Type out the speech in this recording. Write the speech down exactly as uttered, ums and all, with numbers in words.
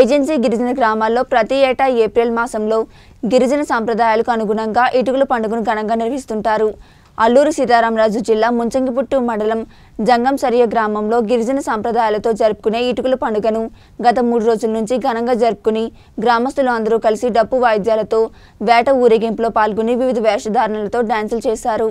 Agency గిరిజన గ్రామాల్లో ప్రతి ఏటా ఏప్రిల్ మాసంలో గిరిజన సాంప్రదాయాలకు అనుగుణంగా ఇటుకల పండుగను ఘనంగా నిర్వహిస్తుంటారు. అల్లూరి సీతారామరాజు జిల్లా ముంచంగిపుట్టు మండలం జంగంసరియ గ్రామంలో గిరిజన సాంప్రదాయాలతో జరుపుకునే ఇటుకల పండుగను గత మూడు రోజుల నుంచి ఘనంగా జరుపుకుని గ్రామస్తులు అందరూ కలిసి డప్పు వాయిద్యాలతో వేట ఊరేగింపులో పాల్గొని వివిధ వేషధారణలతో డాన్సులు చేశారు.